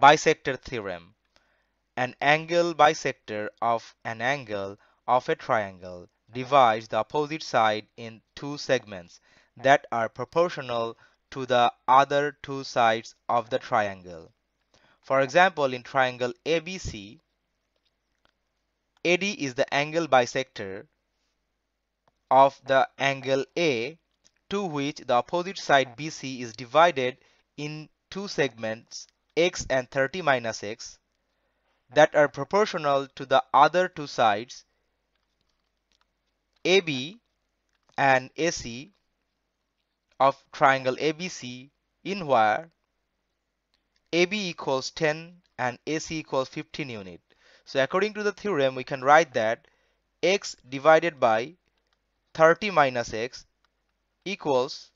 Bisector theorem. An angle bisector of an angle of a triangle divides the opposite side in two segments that are proportional to the other two sides of the triangle. For example, in triangle ABC, AD is the angle bisector of the angle A, to which the opposite side BC is divided in two segments x and 30 minus x that are proportional to the other two sides AB and AC of triangle ABC, in where AB equals 10 and AC equals 15 unit. So according to the theorem, we can write that x divided by 30 minus x equals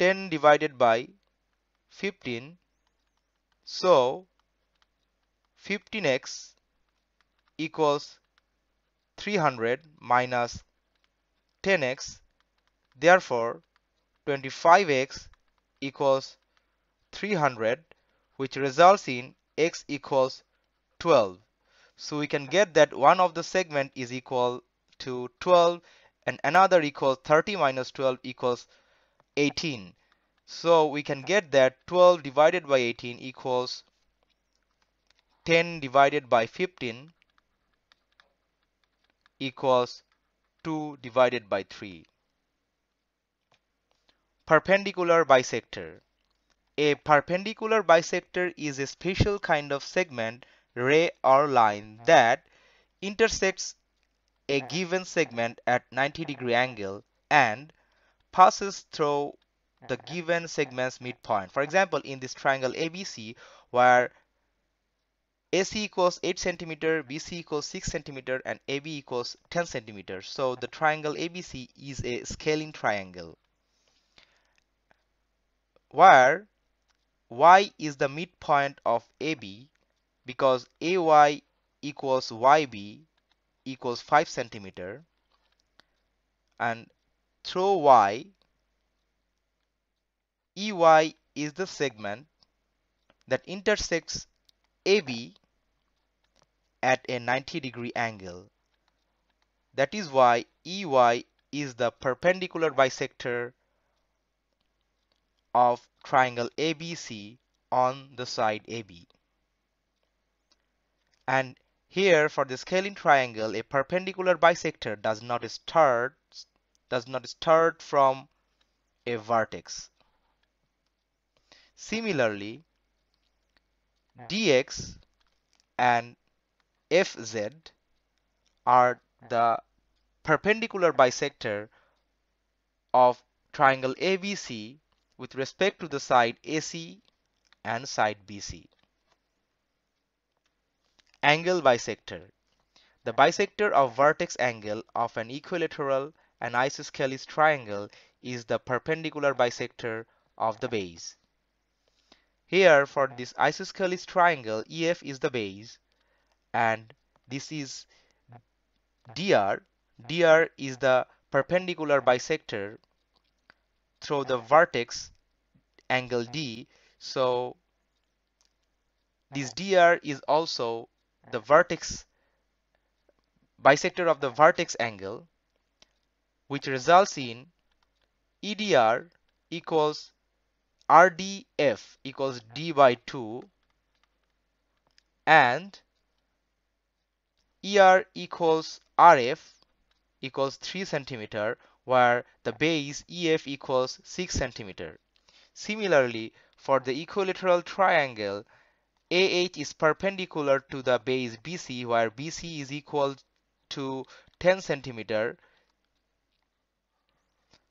10 divided by 15. So 15x equals 300 minus 10x. Therefore 25x equals 300, which results in x equals 12. So we can get that one of the segment is equal to 12 and another equals 30 minus 12 equals 18. So we can get that 12 divided by 18 equals 10 divided by 15 equals 2 divided by 3. Perpendicular bisector. A perpendicular bisector is a special kind of segment, ray or line that intersects a given segment at 90-degree angle and passes through the given segment's midpoint. For example, in this triangle ABC, where AC equals 8 centimeter, BC equals 6 centimeter, and AB equals 10 centimeters. So the triangle ABC is a scaling triangle, where y is the midpoint of AB, because AY equals YB equals 5 centimeter, and through y, EY is the segment that intersects AB at a 90-degree angle. That is why EY is the perpendicular bisector of triangle ABC on the side AB. And here, for the scaling triangle, a perpendicular bisector does not start from a vertex. Similarly, dx and fz are the perpendicular bisector of triangle ABC with respect to the side AC and side BC. Angle bisector. The bisector of vertex angle of an equilateral and isosceles triangle is the perpendicular bisector of the base. Here, for this isosceles triangle, EF is the base and this is DR. DR is the perpendicular bisector through the vertex angle D. So this DR is also the vertex bisector of the vertex angle, which results in EDR equals RDF equals D by 2 and ER equals RF equals 3 centimeter, where the base EF equals 6 centimeter. Similarly, for the equilateral triangle, AH is perpendicular to the base BC, where BC is equal to 10 centimeter.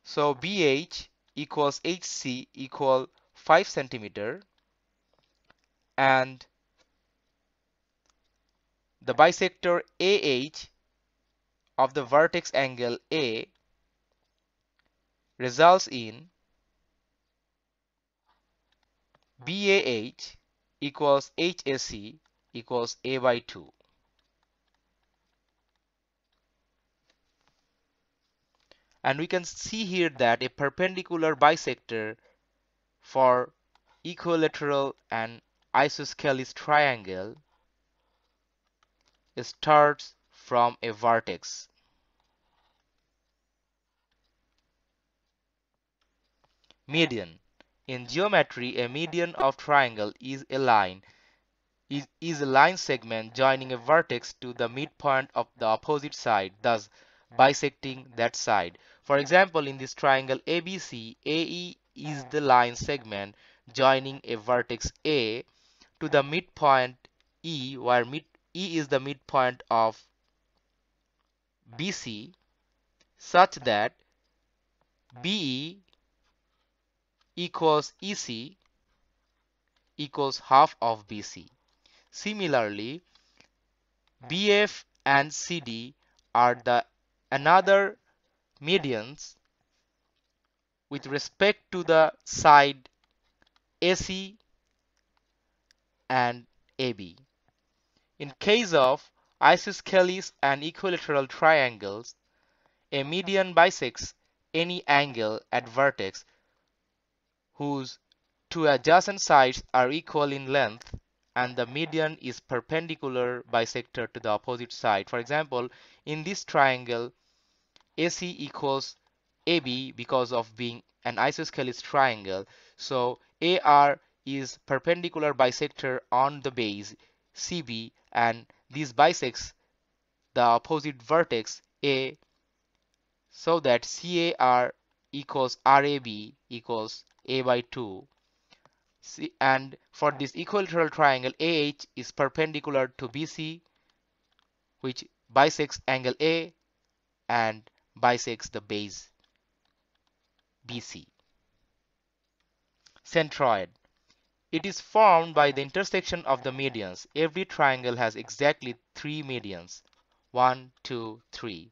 So BH equals HC equal 5 centimeter, and the bisector AH of the vertex angle A results in BAH equals HAC equals A by 2. And we can see here that a perpendicular bisector for equilateral and isosceles triangle starts from a vertex. Median. In geometry, a median of triangle is a line segment joining a vertex to the midpoint of the opposite side, thus bisecting that side. For example, in this triangle ABC, AE is the line segment joining a vertex A to the midpoint E, where E is the midpoint of BC, such that BE equals EC equals half of BC. Similarly, BF and CD are the another medians with respect to the side AC and AB. In case of isosceles and equilateral triangles, a median bisects any angle at vertex whose two adjacent sides are equal in length and the median is perpendicular bisector to the opposite side. For example, in this triangle, AC equals AB because of being an isosceles triangle. So AR is perpendicular bisector on the base CB, and this bisects the opposite vertex A, so that CAR equals RAB equals A by 2. And for this equilateral triangle, AH is perpendicular to BC, which bisects angle A and bisects the base BC. Centroid. It is formed by the intersection of the medians. Every triangle has exactly 3 medians. 1, 2, 3.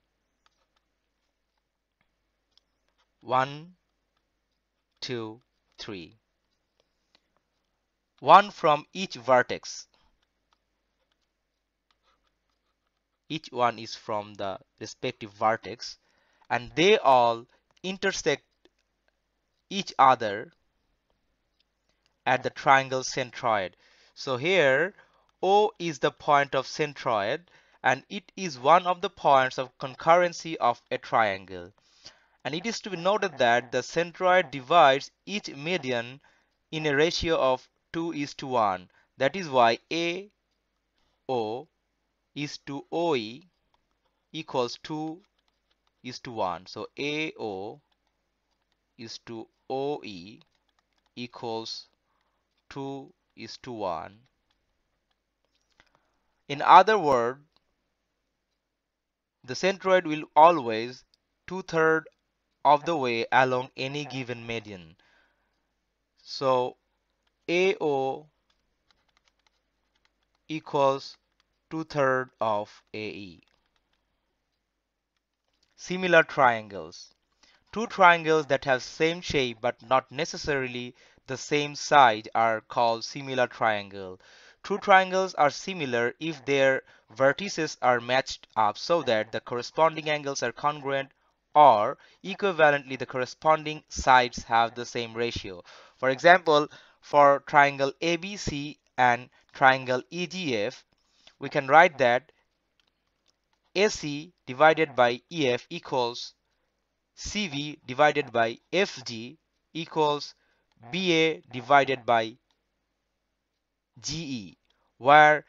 1, 2, 3. One from each vertex. Each one is from the respective vertex, and they all intersect each other at the triangle centroid. So here O is the point of centroid, and it is one of the points of concurrency of a triangle. And it is to be noted that the centroid divides each median in a ratio of 2:1. That is why AO is to OE equals 2:1. So AO is to OE equals 2:1. In other words, the centroid will always 2/3 of the way along any given median. So AO equals 2/3 of AE. Similar triangles. Two triangles that have same shape but not necessarily the same side are called similar triangle. Two triangles are similar if their vertices are matched up so that the corresponding angles are congruent, or equivalently the corresponding sides have the same ratio. For example, for triangle ABC and triangle EGF, we can write that AC divided by EF equals CV divided by FG equals BA divided by GE, where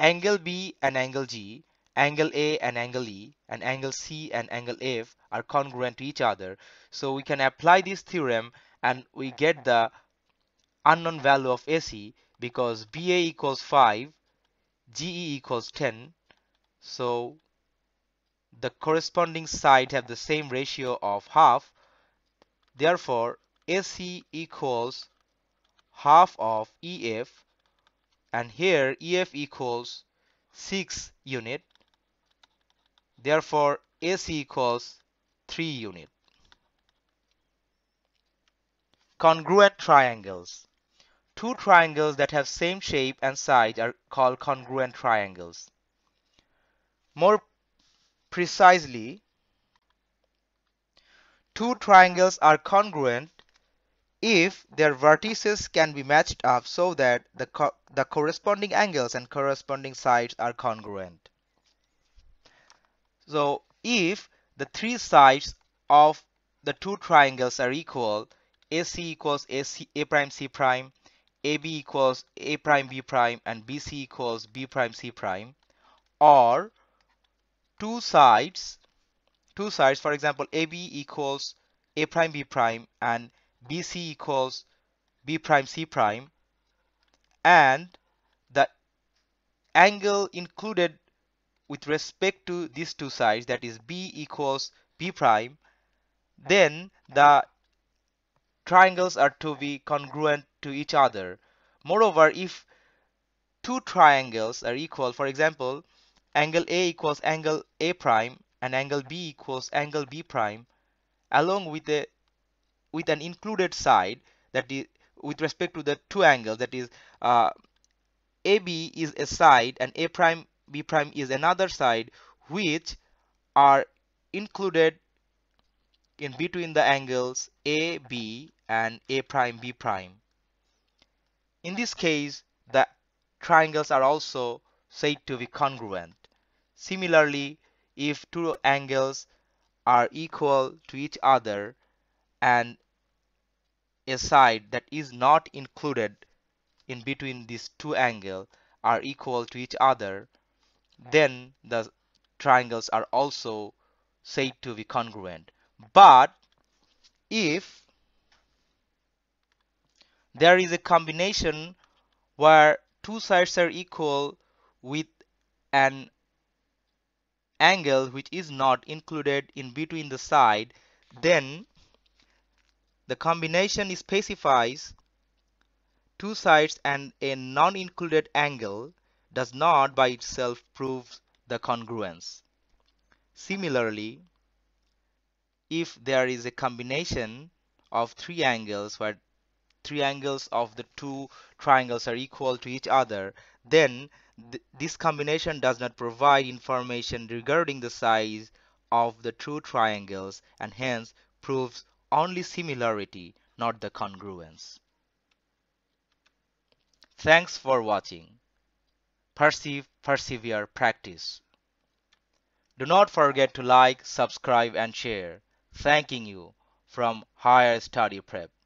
angle B and angle G, angle A and angle E, and angle C and angle F are congruent to each other. So we can apply this theorem and we get the unknown value of AC, because BA equals 5, GE equals 10, so the corresponding sides have the same ratio of half. Therefore, AC equals half of EF, and here EF equals 6 unit. Therefore, AC equals 3 unit. Congruent triangles. Two triangles that have same shape and side are called congruent triangles. More precisely, two triangles are congruent if their vertices can be matched up so that the corresponding angles and corresponding sides are congruent. So if the three sides of the two triangles are equal, AC equals AC, A prime C prime, AB equals A prime B prime, and BC equals B prime C prime, or two sides, for example, AB equals A prime B prime and BC equals B prime C prime, and the angle included with respect to these two sides, that is B equals B prime, then the triangles are to be congruent to each other. Moreover, if two triangles are equal, for example, angle A equals angle A prime and angle B equals angle B prime, along with an included side, that is with respect to the two angles, that is AB is a side and A prime B prime is another side, which are included in between the angles AB and A prime B prime. In this case, the triangles are also said to be congruent. Similarly, if two angles are equal to each other and a side that is not included in between these two angles are equal to each other, then the triangles are also said to be congruent. But if there is a combination where two sides are equal with an angle which is not included in between the side, then the combination specifies two sides and a non-included angle does not by itself prove the congruence. Similarly, if there is a combination of three angles where three angles of the two triangles are equal to each other, then this combination does not provide information regarding the size of the two triangles and hence proves only similarity, not the congruence. Thanks for watching. Perceive, persevere, practice. Do not forget to like, subscribe and share. Thanking you from Higher Study Prep.